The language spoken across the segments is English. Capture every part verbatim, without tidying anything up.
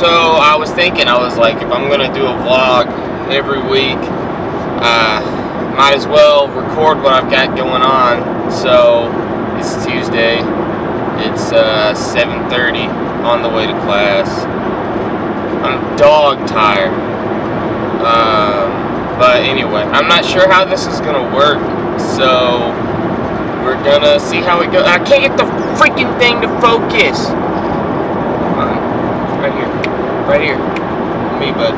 So I was thinking, I was like, if I'm going to do a vlog every week, uh, might as well record what I've got going on. So it's Tuesday, it's uh, seven thirty, on the way to class. I'm dog tired. Um, but anyway, I'm not sure how this is going to work, so we're going to see how it goes. I can't get the freaking thing to focus. Right here, right here, me bud.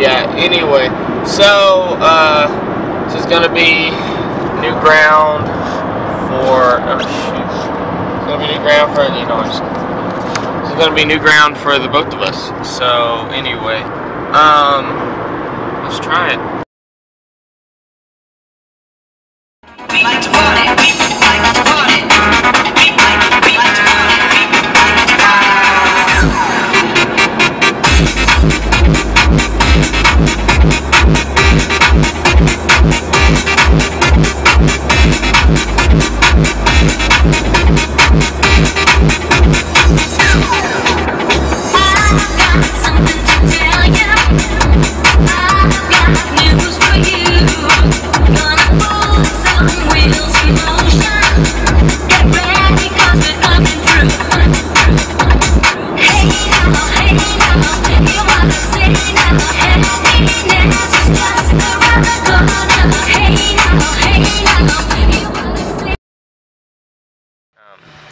Yeah, anyway, so uh, this is gonna be new ground for, oh shoot, it's gonna be new ground for, you know, I'm just, this is gonna be new ground for the both of us. So anyway, um, let's try it.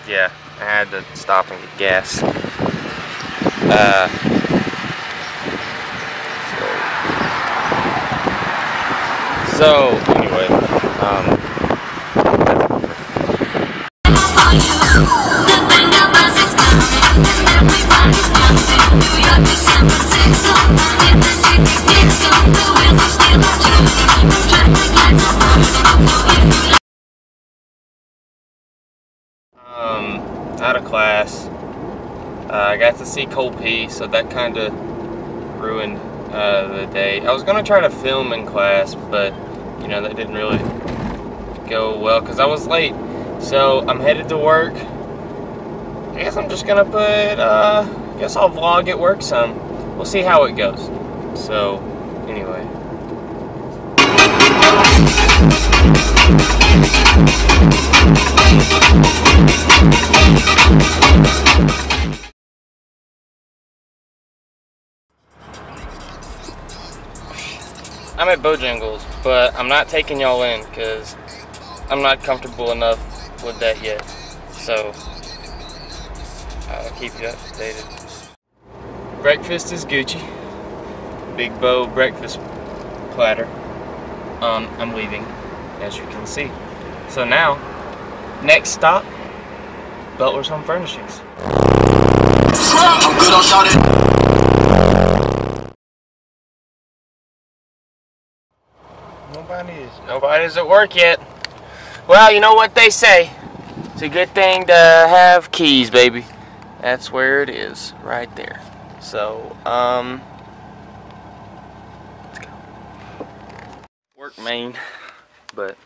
Yeah, I had to stop and get gas. Uh, so, so, anyway. Um, Um, out of class, uh, I got to see Cole P, so that kind of ruined uh, the day. I was gonna try to film in class, but you know that didn't really go well because I was late. So I'm headed to work. I guess I'm just gonna put. Uh, I guess I'll vlog at work some. We'll see how it goes. So anyway. I'm at Bojangles, but I'm not taking y'all in because I'm not comfortable enough with that yet. So I'll keep you updated. Breakfast is Gucci. Big Bo breakfast platter. Um, I'm leaving, as you can see. So now, next stop, Butler's Home Furnishings. I'm good on shouting. Nobody's, nobody's at work yet. Well, you know what they say. It's a good thing to have keys, baby. That's where it is, right there. So, um... work main, but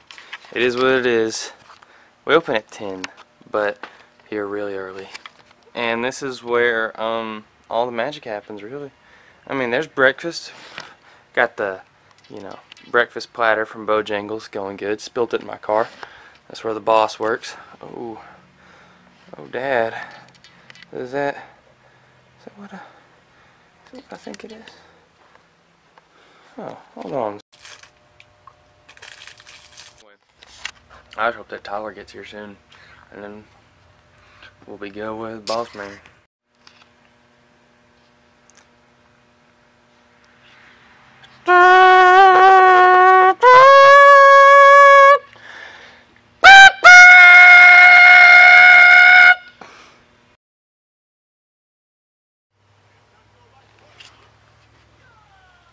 it is what it is. We open at ten, but here really early, and this is where um all the magic happens, really. I mean, there's breakfast. Got the, you know, breakfast platter from Bojangles, going good. Spilt it in my car. That's where the boss works. Oh, oh, Dad, is that is that what I, is that what I think it is? Oh, hold on. I hope that Tyler gets here soon, and then we'll be good with boss man.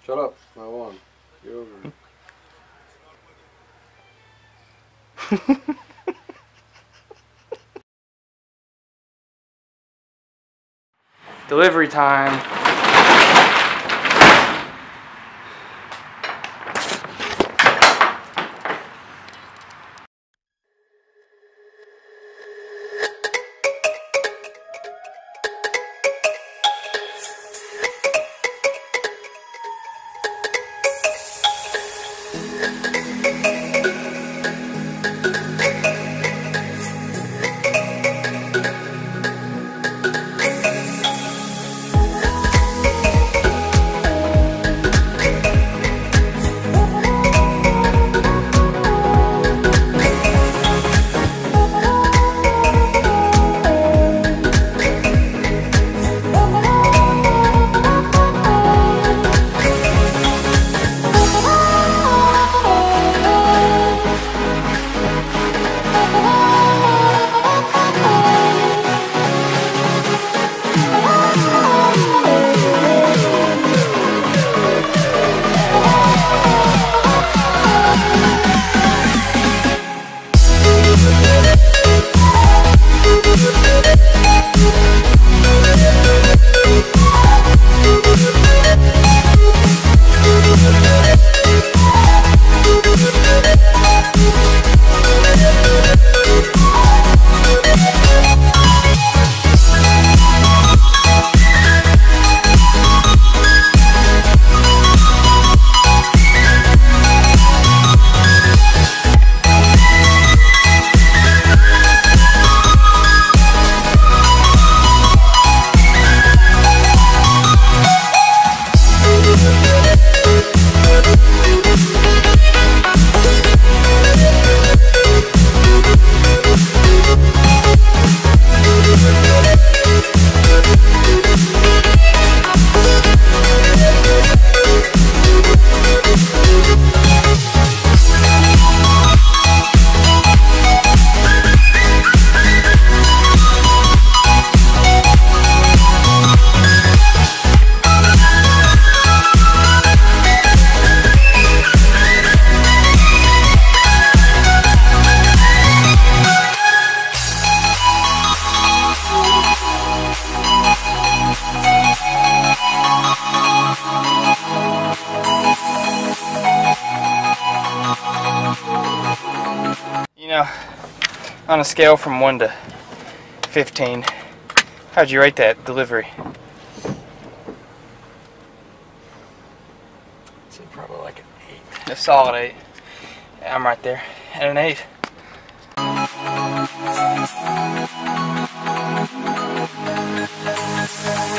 Shut up, my one. Get over here. Delivery time. On a scale from one to fifteen, how'd you rate that delivery? I'd say probably like an eight. A solid eight. I'm right there at an eight.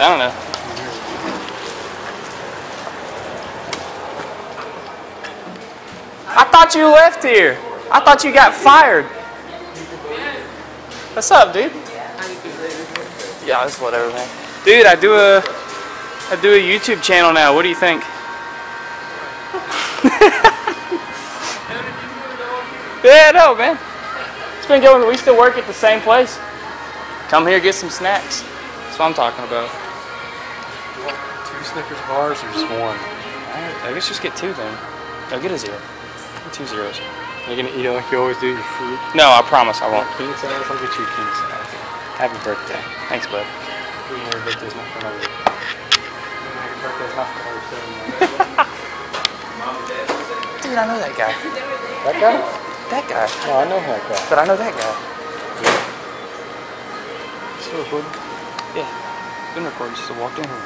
I don't know. I thought you left here. I thought you got fired. What's up, dude? Yeah, it's whatever, man. Dude, I do a, I do a YouTube channel now. What do you think? Yeah, no, man. It's been going. We still work at the same place. Come here, get some snacks. That's what I'm talking about. Snickers bars or just one? I guess just get two then. I'll get a zero. Two zeros. Are you gonna eat it like you always do your food? No, I promise I won't. King size? I'll get you a king size. Happy birthday. Thanks, bud. Your birthday's not for another. Your birthday's not for another seven. Dude, I know that guy. That guy? That guy. No, I know that guy. But I know that guy. Yeah. Still recording? Yeah. Been recording just to walk in here.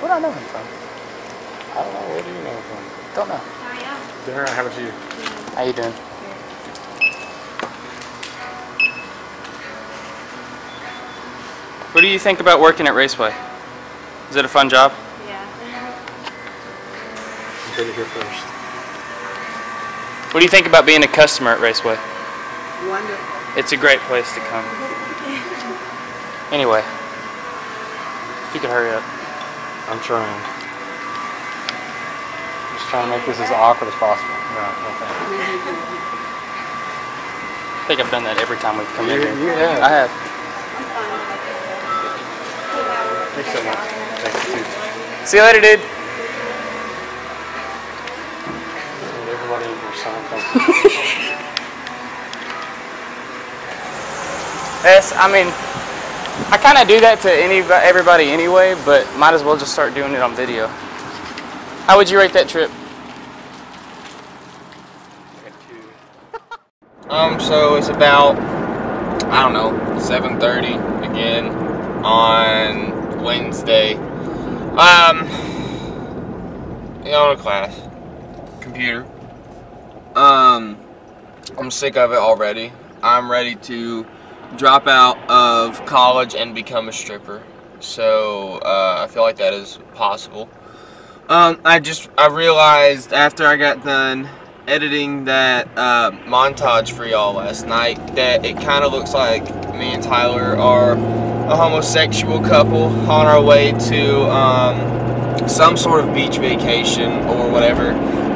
Where do I know him from? I don't know. Where do you know him from? Don't know. How are you? Darren, how about you? How you doing? Good. What do you think about working at Raceway? Is it a fun job? Yeah. You did it here first. What do you think about being a customer at Raceway? Wonderful. It's a great place to come. Anyway, if you could hurry up. I'm trying. I'm just trying to make this as awkward as possible. No, no thank you. I think I've done that every time we've come you, in here. You have. I have. Thanks so much. Thanks, dude. See you later, dude. Everybody in here signed something. Yes, I mean... I kind of do that to any everybody anyway, but might as well just start doing it on video. How would you rate that trip? Um, so it's about, I don't know, seven thirty again on Wednesday. Um, you know, class, computer. Um, I'm sick of it already. I'm ready to drop out of college and become a stripper, so uh, I feel like that is possible. Um, I just I realized after I got done editing that uh, montage for y'all last night that it kind of looks like me and Tyler are a homosexual couple on our way to um, some sort of beach vacation or whatever.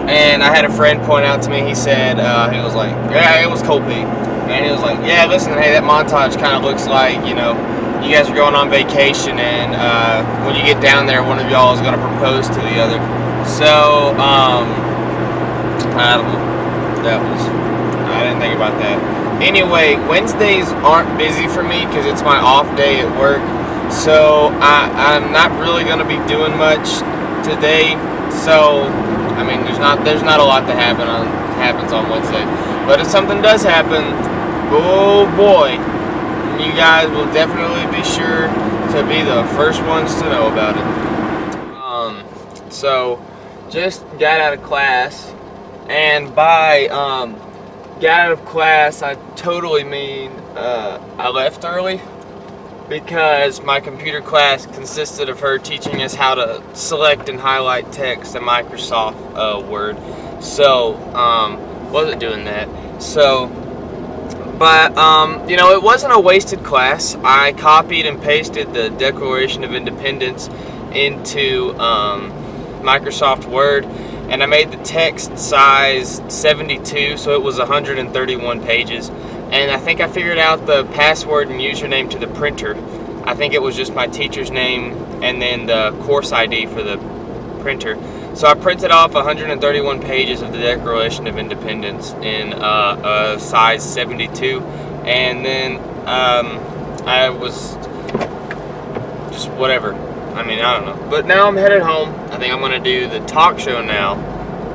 And I had a friend point out to me. He said uh, he was like, "Yeah, it was Cold Peak." And he was like, "Yeah, listen, hey, that montage kind of looks like, you know, you guys are going on vacation, and uh, when you get down there, one of y'all is going to propose to the other." So, um, I don't know. That was, I didn't think about that. Anyway, Wednesdays aren't busy for me because it's my off day at work, so I, I'm not really going to be doing much today. So, I mean, there's not there's not a lot that happen on happens on Wednesday. But if something does happen, oh boy, you guys will definitely be sure to be the first ones to know about it. Um, so, just got out of class, and by um, got out of class, I totally mean uh, I left early, because my computer class consisted of her teaching us how to select and highlight text in Microsoft uh, Word. So, um... wasn't doing that, so but um, you know, it wasn't a wasted class. I copied and pasted the Declaration of Independence into um, Microsoft Word, and I made the text size seventy-two, so it was one hundred thirty-one pages. And I think I figured out the password and username to the printer. I think it was just my teacher's name and then the course I D for the printer. So I printed off one hundred thirty-one pages of the Declaration of Independence in uh, uh, size seventy-two, and then um, I was just whatever. I mean, I don't know. But now I'm headed home. I think I'm gonna do the talk show now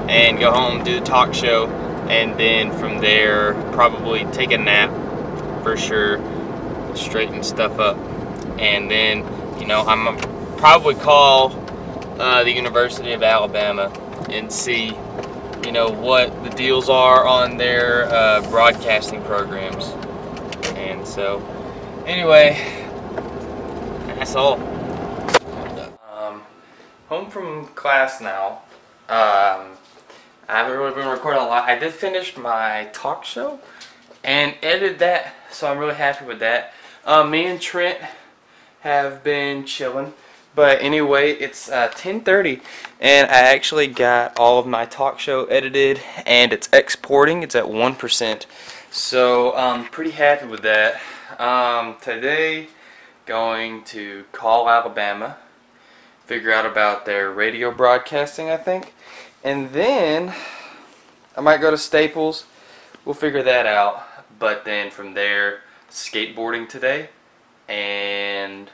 and go home, do the talk show, and then from there probably take a nap for sure, straighten stuff up, and then, you know, I'm gonna probably call uh, the University of Alabama and see, you know, what the deals are on their uh, broadcasting programs. And so, anyway, that's all. Um, home from class now. Um, I haven't really been recording a lot. I did finish my talk show and edited that, so I'm really happy with that. Um, me and Trent have been chilling, but anyway, it's uh, ten thirty, and I actually got all of my talk show edited, and it's exporting. It's at one percent, so I'm pretty happy with that. Um, today, going to call Alabama, figure out about their radio broadcasting, I think, and then I might go to Staples. We'll figure that out, but then from there, skateboarding today, and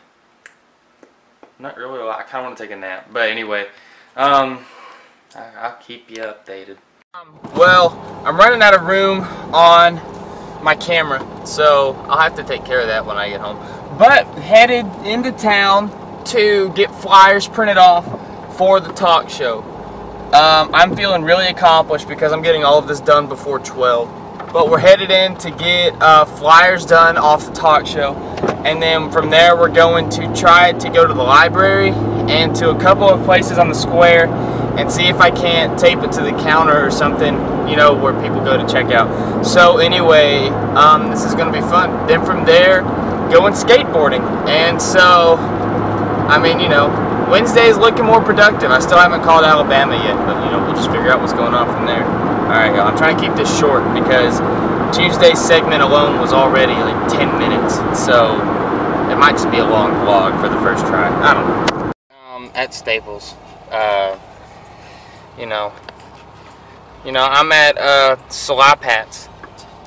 not really a lot. I kind of want to take a nap, but anyway, um, I'll keep you updated. Um, well, I'm running out of room on my camera, so I'll have to take care of that when I get home. But headed into town to get flyers printed off for the talk show. Um, I'm feeling really accomplished because I'm getting all of this done before twelve. But we're headed in to get uh, flyers done off the talk show. And then from there we're going to try to go to the library and to a couple of places on the square and see if I can't tape it to the counter or something, you know, where people go to check out. So anyway, um, this is going to be fun. Then from there, going skateboarding. And so, I mean, you know, Wednesday is looking more productive. I still haven't called Alabama yet, but, you know, we'll just figure out what's going on from there. All right, y'all, I'm trying to keep this short because Tuesday's segment alone was already like ten minutes, so it might just be a long vlog for the first try. I don't know. Um, at Staples, uh, you know, you know, I'm at uh, Slop Hats,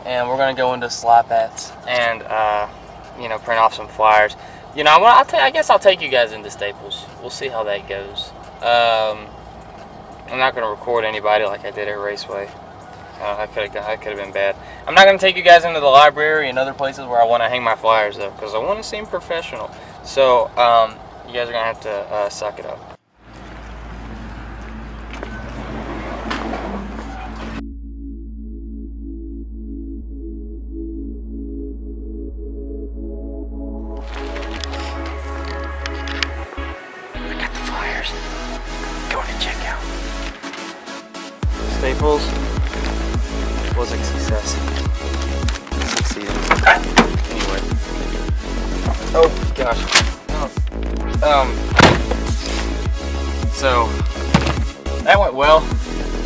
and we're gonna go into Slop Hats and uh, you know, print off some flyers. You know, I'll t I guess I'll take you guys into Staples. We'll see how that goes. Um, I'm not gonna record anybody like I did at Raceway. Uh, I could have I could have been bad. I'm not gonna take you guys into the library and other places where I want to hang my flyers though, because I want to seem professional. So um, you guys are gonna have to uh, suck it up. Was a success. Succeeded. Anyway. Oh gosh. Oh. Um. So that went well,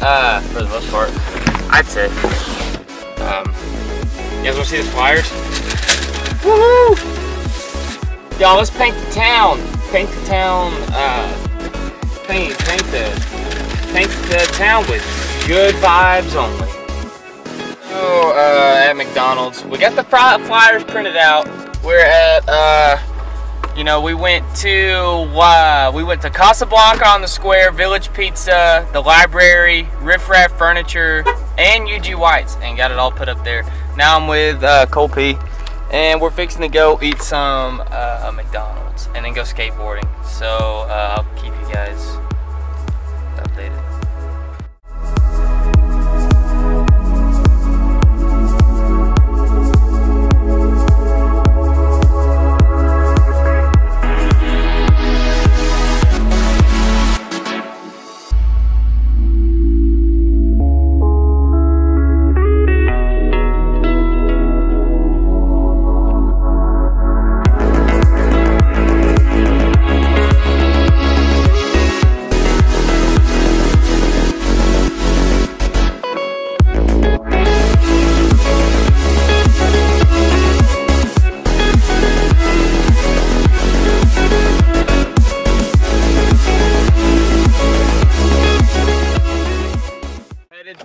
uh, for the most part, I'd say. Um. You guys want to see the flyers? Woohoo! Y'all, let's paint the town. Paint the town. Uh. Paint. Paint the. Paint the town with good vibes only. So, uh, at McDonald's, we got the flyers printed out. We're at, uh, you know, we went to, uh, we went to Casa Blanca on the square, Village Pizza, the library, Riff Raff Furniture, and U G White's, and got it all put up there. Now I'm with, uh, Cole P, and we're fixing to go eat some, uh, McDonald's, and then go skateboarding. So, uh, I'll keep you guys updated.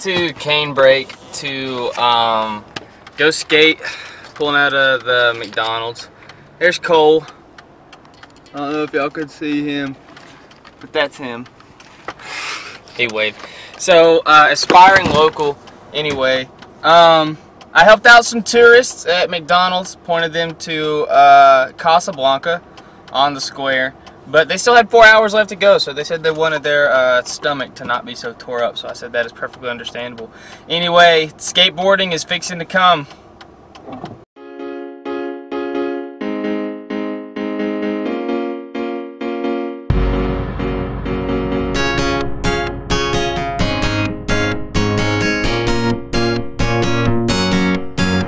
to Cane Break to um, go skate, pulling out of the McDonald's. There's Cole. I don't know if y'all could see him, but that's him. He waved. So, uh, aspiring local, anyway. Um, I helped out some tourists at McDonald's, pointed them to uh, Casa Blanca on the square. But they still had four hours left to go, so they said they wanted their uh, stomach to not be so tore up. So I said that is perfectly understandable. Anyway, skateboarding is fixing to come.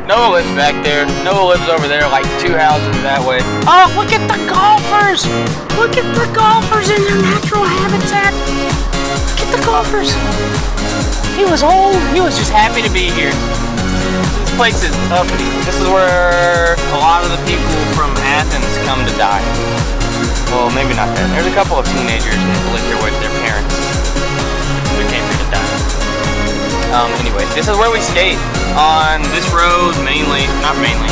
Noah lives back there. Noah lives over there, like two houses that way. Oh, look at the golfers! Look at the golfers in their natural habitat. Look at the golfers. He was old. He was just happy to be here. This place is uppity. This is where a lot of the people from Athens come to die. Well, maybe not that. There's a couple of teenagers that live here with their parents who came here to die. Um, anyway, this is where we skate. On this road, mainly, not mainly,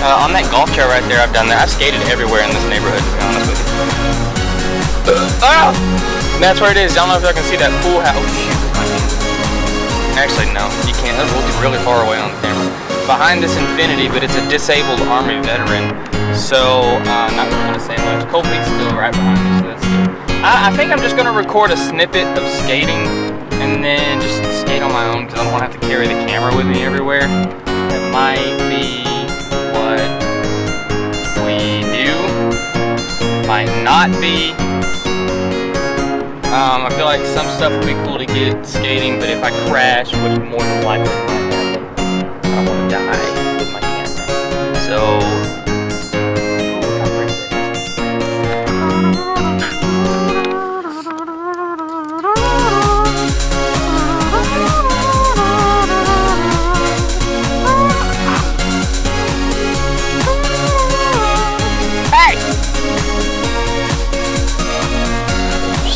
uh, on that golf trail right there, I've done that. I've skated everywhere in this neighborhood, to be honest with you. Uh, ah! That's where it is. I don't know if y'all can see that pool house. Oh, shoot. Actually, no, you can't. That's looking really far away on the camera. Behind this infinity, but it's a disabled Army veteran, so uh, not going to say much. Colby's still right behind me, so that's good. I, I think I'm just going to record a snippet of skating and then just skate on my own because I don't want to have to carry the camera with me everywhere. That might be what we do. Might not be. Um, I feel like some stuff would be cool to get skating, but if I crash, which more than likely I don't want to die with my hands out. So.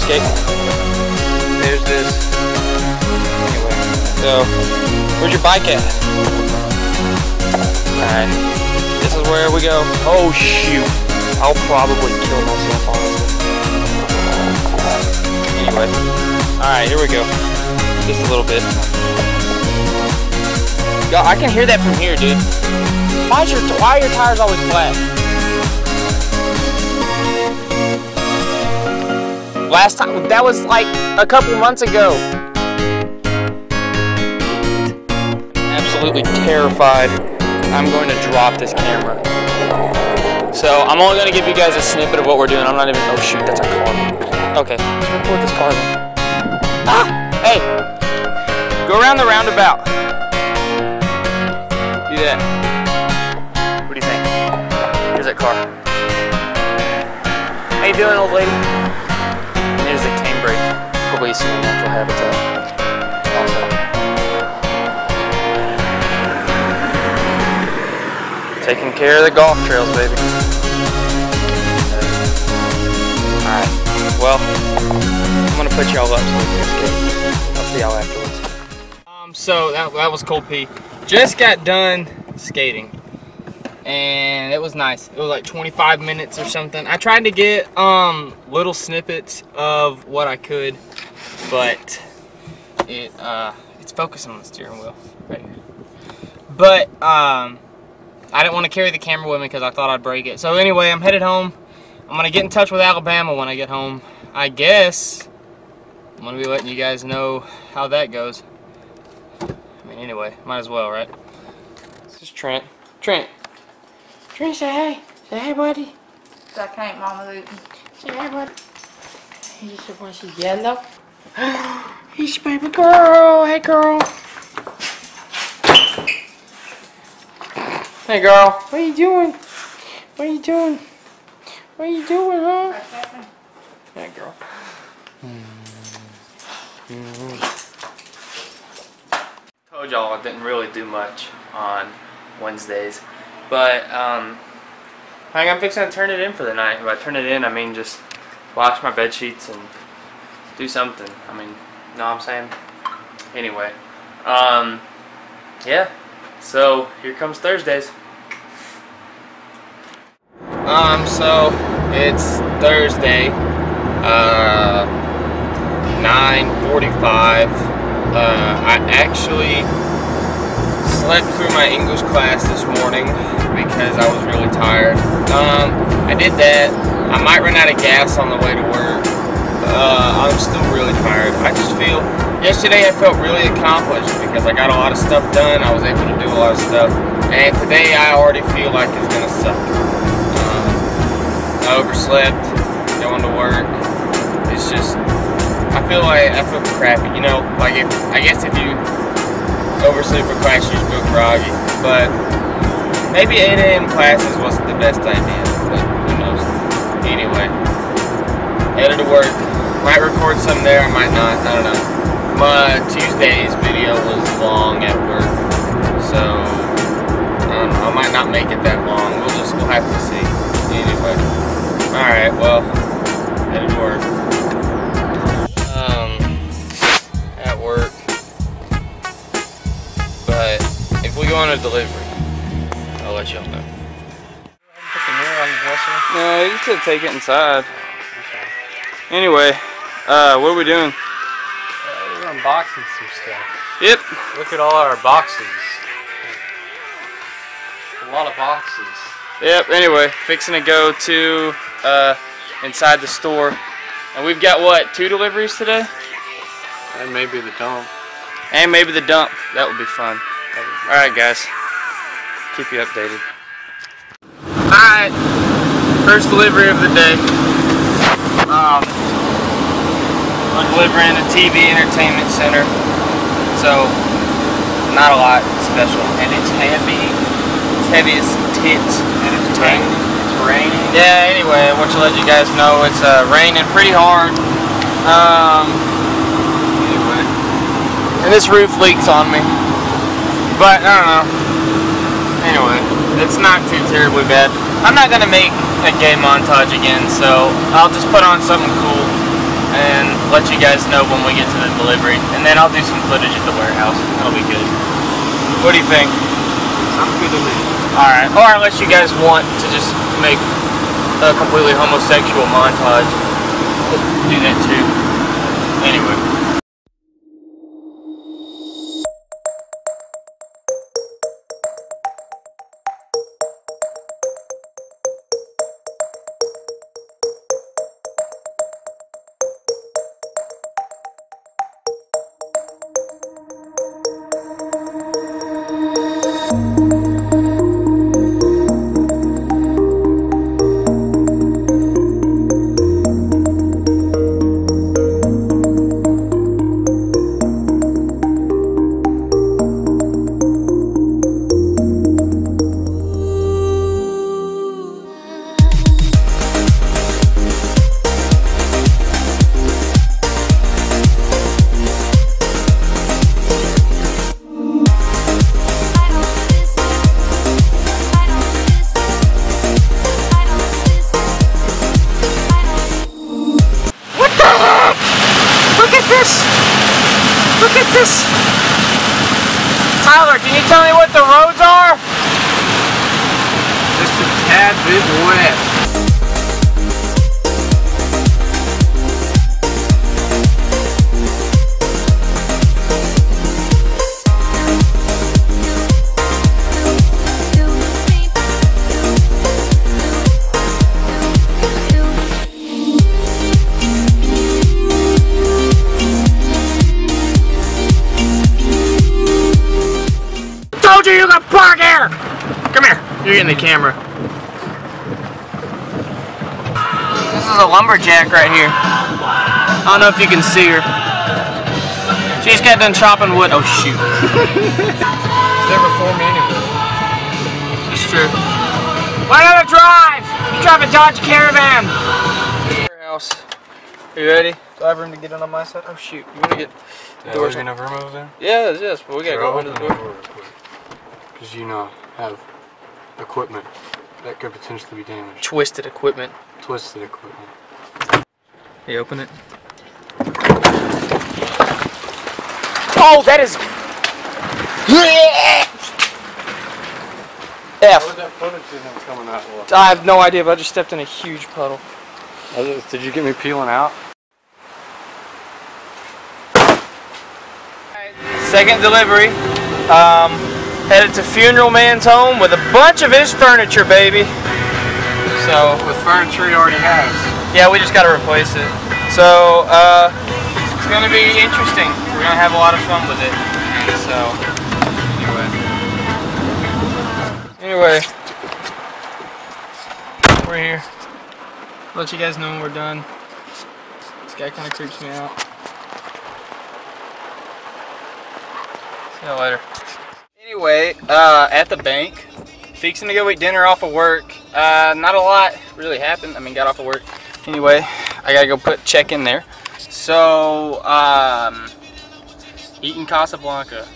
There's this. Anyway, so where's your bike at? Alright, this is where we go. Oh shoot, I'll probably kill myself on this. Anyway, alright, here we go. Just a little bit. Yo, I can hear that from here, dude. Why's your, why are your tires always flat? Last time, that was like a couple months ago. Absolutely terrified. I'm going to drop this camera. So I'm only going to give you guys a snippet of what we're doing. I'm not even, oh shoot, that's a car. Okay, let's record this car. Ah, hey, go around the roundabout. Do that. What do you think? Here's that car. How you doing, old lady? There's the Cane Break, police in natural habitat. Also. Taking care of the golf trails, baby. Uh, Alright, well, I'm gonna put y'all up so we can skate. I'll see y'all afterwards. Um, so, that, that was Cole P. Just got done skating. And it was nice. It was like twenty-five minutes or something. I tried to get um, little snippets of what I could, but it uh, it's focusing on the steering wheel right here. But um, I didn't want to carry the camera with me because I thought I'd break it. So anyway, I'm headed home. I'm gonna get in touch with Alabama when I get home. I guess I'm gonna be letting you guys know how that goes. I mean, anyway, might as well, right? This is Trent. Trent. Trent, say hey. Say hey, buddy. I can't, Mama Luke. Say hey, buddy. He just wants to yellow. He's a baby girl. Hey, girl. Hey, girl. What are you doing? What are you doing? What are you doing, huh? What's happening? Hey, girl. Mm-hmm. Told y'all I didn't really do much on Wednesdays. But, um, I think I'm fixing to turn it in for the night. By turn it in, I mean just wash my bed sheets and do something. I mean, you know what I'm saying? Anyway, Um, yeah, so here comes Thursdays. Um, so it's Thursday, uh, nine forty-five. Uh, I actually slept through my English class this morning because I was really tired. Um, I did that. I might run out of gas on the way to work. Uh, I'm still really tired. I just feel, yesterday I felt really accomplished because I got a lot of stuff done. I was able to do a lot of stuff. And today I already feel like it's going to suck. Um, I overslept, going to work. It's just, I feel like, I feel crappy. You know, like if, I guess if you oversleep for class, you just feel groggy. But maybe eight A M classes wasn't the best idea. But who knows? Anyway, headed to work. Might record some there, I might not, I don't know. My Tuesday's video was long at work, so um, I might not make it that long. We'll just, we'll have to see. Anyway, alright, well, headed to work. Um, at work, but if we go on a delivery, I'll let y'all know. Put the mirror on the dresser? No, you just take it inside. Okay. Anyway. Uh, what are we doing? Uh, we're unboxing some stuff. Yep. Look at all our boxes. A lot of boxes. Yep, anyway, fixing to go to, uh, inside the store. And we've got, what, two deliveries today? And maybe the dump. And maybe the dump. That would be fun. Alright, guys. Keep you updated. Alright. First delivery of the day. Um... We're delivering a T V entertainment center, so not a lot special. And it's heavy. It's heavy as tits. And it's raining. It's raining. Yeah. Anyway, I want to let you guys know it's uh, raining pretty hard. Um, anyway, and this roof leaks on me, but I don't know. Anyway, it's not too terribly bad. I'm not gonna make a gay montage again, so I'll just put on something cool and let you guys know when we get to the delivery, and then I'll do some footage at the warehouse. That'll be good. What do you think? Sounds good to me. Alright, or unless you guys want to just make a completely homosexual montage, do that too. Anyway. Tyler, can you tell me what the roads are? Just a tad bit wet. You got park here! Come here. You're getting the camera. This is a lumberjack right here. I don't know if you can see her. She just got done chopping wood. Oh shoot. It's never for me anyway. It's true. Why not drive? You drive a Dodge Caravan. House. Are you ready? Do I have room to get in on my side? Oh shoot. You wanna get the yeah, doors in over room over there? Yeah, yes, but we gotta go under the door. door Because you know, have equipment that could potentially be damaged. Twisted equipment. Twisted equipment. Hey, open it. Oh, that is F. Where did that footage coming out of? I have no idea, but I just stepped in a huge puddle. Did you get me peeling out? Second delivery. Um, headed to Funeral Man's home with a bunch of his furniture, baby. So with furniture he already has. Yeah, we just got to replace it. So uh, it's going to be interesting. We're going to have a lot of fun with it. So anyway, we're here. I'll let you guys know when we're done. This guy kind of creeps me out. See you later. Anyway, uh, at the bank, fixing to go eat dinner off of work. Uh, not a lot really happened. I mean, got off of work. Anyway, I gotta go put check in there. So, um, eating Casa Blanca.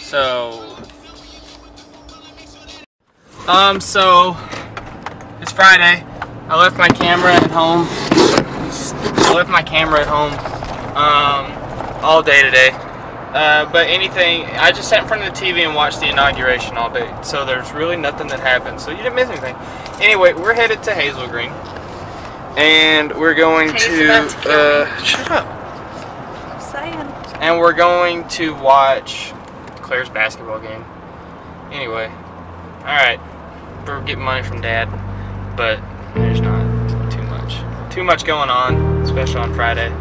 So, um, so it's Friday. I left my camera at home. I left my camera at home um, all day today. Uh, but anything, I just sat in front of the T V and watched the inauguration all day. So there's really nothing that happened. So you didn't miss anything. Anyway, we're headed to Hazel Green. And we're going to, to uh, shut up. I'm saying. And we're going to watch Claire's basketball game. Anyway. Alright. We're getting money from Dad. But there's not too much. Too much going on, especially on Friday.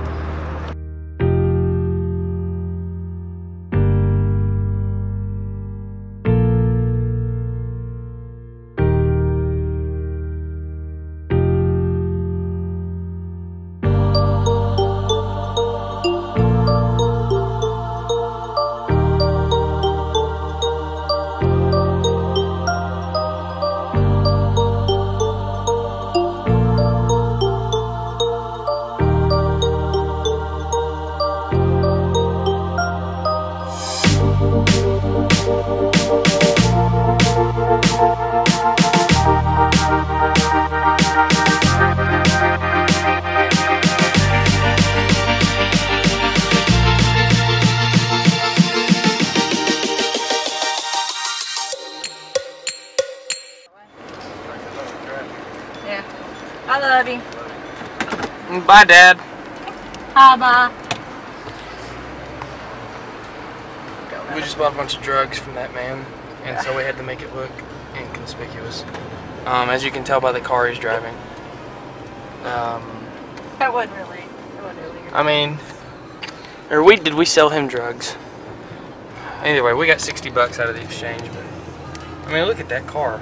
I love you. Bye, Dad. Hi, bye. We just bought a bunch of drugs from that man, and yeah. So we had to make it look inconspicuous. Um, as you can tell by the car he's driving. Um, that wasn't really. That wasn't really. I mean, or we did we sell him drugs? Either way, we got sixty bucks out of the exchange. But I mean, look at that car.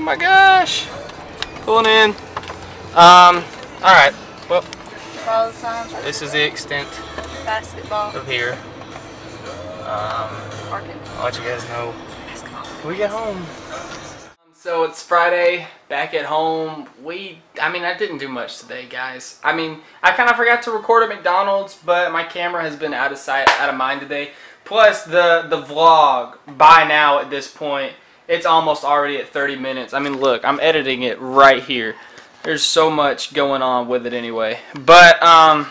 my gosh! Pulling in. Um, Alright, well, this is the extent basketball of here. Um, I'll let you guys know when we get home. So it's Friday, back at home. We, I mean, I didn't do much today, guys. I mean, I kind of forgot to record at McDonald's, but my camera has been out of sight, out of mind today. Plus, the, the vlog, by now at this point, it's almost already at thirty minutes. I mean, look, I'm editing it right here. There's so much going on with it anyway. But, um,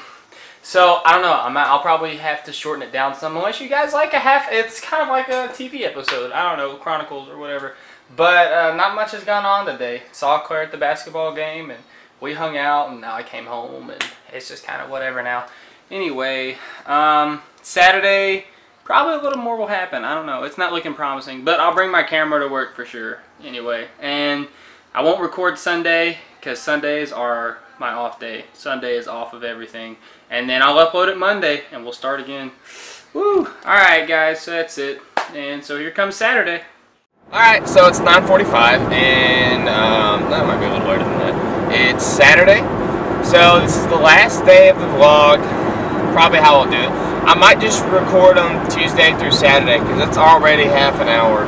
so, I don't know. I'm, I'll probably have to shorten it down some. Unless you guys like a half, it's kind of like a T V episode. I don't know, Chronicles or whatever. But uh, not much has gone on today. Saw Claire at the basketball game, and we hung out, and now I came home, and it's just kind of whatever now. Anyway, um, Saturday... probably a little more will happen. I don't know. It's not looking promising, but I'll bring my camera to work for sure anyway. And I won't record Sunday because Sundays are my off day. Sunday is off of everything. And then I'll upload it Monday and we'll start again. Woo! Alright guys, so that's it. And so here comes Saturday. Alright, so it's nine forty-five and um, that might be a little later than that. It's Saturday. So this is the last day of the vlog. Probably how I'll do it. I might just record on Tuesday through Saturday because that's already half an hour.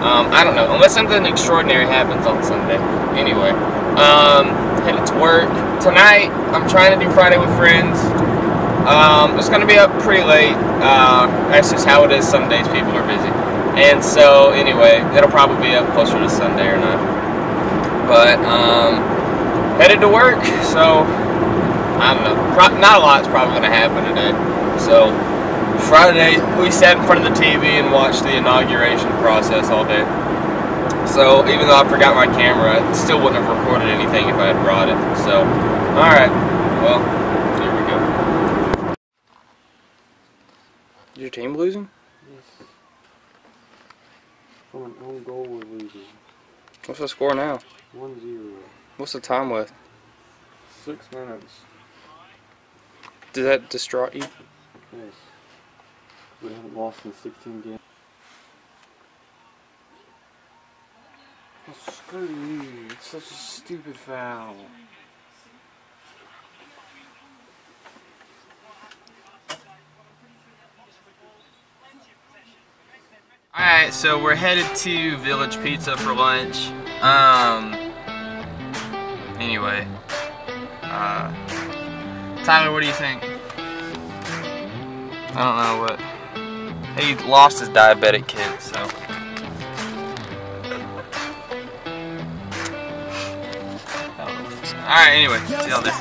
Um, I don't know. Unless something extraordinary happens on Sunday. Anyway, um, headed to work. Tonight, I'm trying to do Friday with Friends. Um, it's going to be up pretty late. Uh, that's just how it is. Some days people are busy. And so, anyway, it'll probably be up closer to Sunday or not. But, um, headed to work, so, I don't know, Pro not a lot's probably going to happen today. So, Friday, we sat in front of the T V and watched the inauguration process all day. So, even though I forgot my camera, I still wouldn't have recorded anything if I had brought it. So, alright, well, here we go. Is your team losing? Yes. From an own goal we're losing. What's the score now? one zero. What's the time left? Six minutes. Did that distract you? Yes. We haven't lost in sixteen games. Oh, screw you. It's such a stupid foul. Alright, so we're headed to Village Pizza for lunch. Um, anyway, uh, Tyler, what do you think? I don't know what. He lost his diabetic kid, so. Alright, anyway, see y'all there.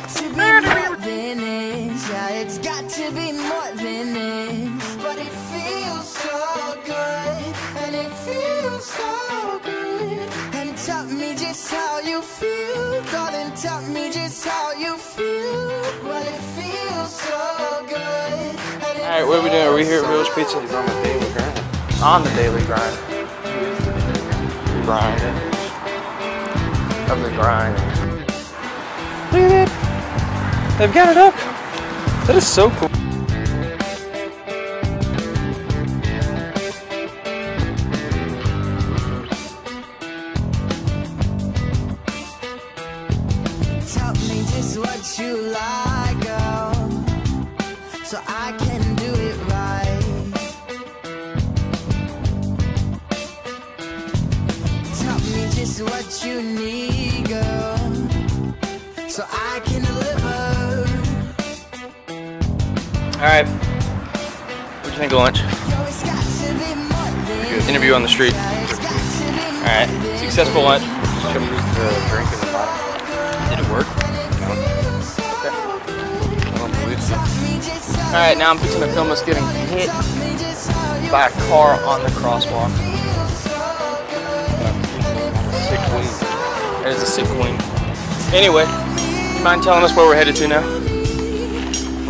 So good, and tell me just how you feel, darling. Tell me just how you feel. Well, it feels so good. All right, what are we doing? Are we here at Village Pizza? He's on the daily grind. On the daily grind. Grind of the grind. Look at that! They've got it up. That is so cool. Alright, what do you think of lunch? Good. Interview on the street. Alright, successful lunch. Just the drink in the bottle. Did it work? No. Okay. I don't believe so. Alright, now I'm fixing to film us getting hit by a car on the crosswalk. Sick queen. That is a sick queen. Anyway, mind telling us where we're headed to now?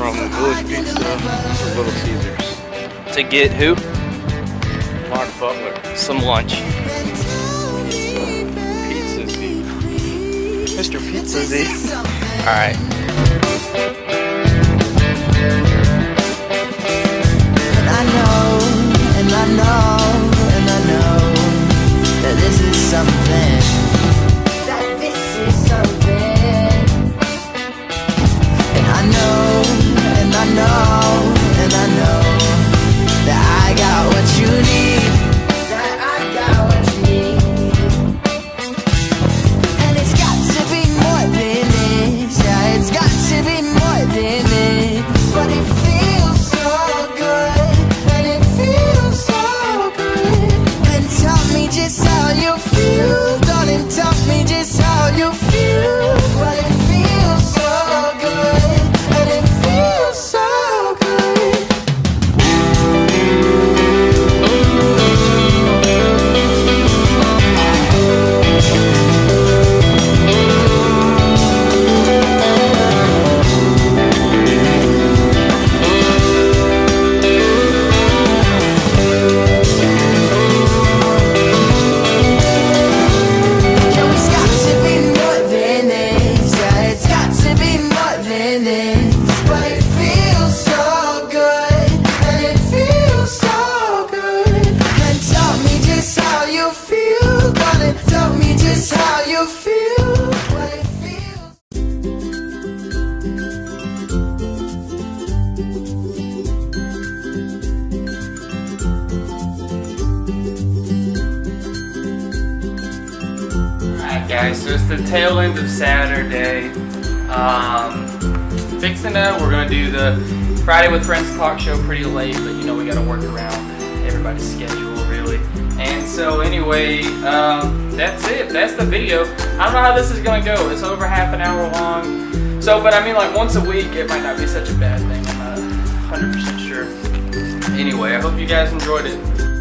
From Village Pizza to Little Caesars. To get who? Mark Butler. Some lunch. Pizza Z. Mister Pizza Z. Alright. And I know, and I know, and I know that this is something. That this is something. And I know. I know, and I know that I got what you need, that I got what you need, and it's got to be more than this, yeah, it's got to be more than this, but it feels so good, and it feels so good. darling, tell me just how you feel, what it feels. Alright guys, so it's the tail end of Saturday. Um, fixing up, we're going to do the Friday with Friends talk show pretty late, but you know we got to work around everybody's schedule really. And so anyway, um, that's it. That's the video. I don't know how this is going to go. It's over half an hour long. So, but I mean like once a week, it might not be such a bad thing. I'm not one hundred percent sure. Anyway, I hope you guys enjoyed it.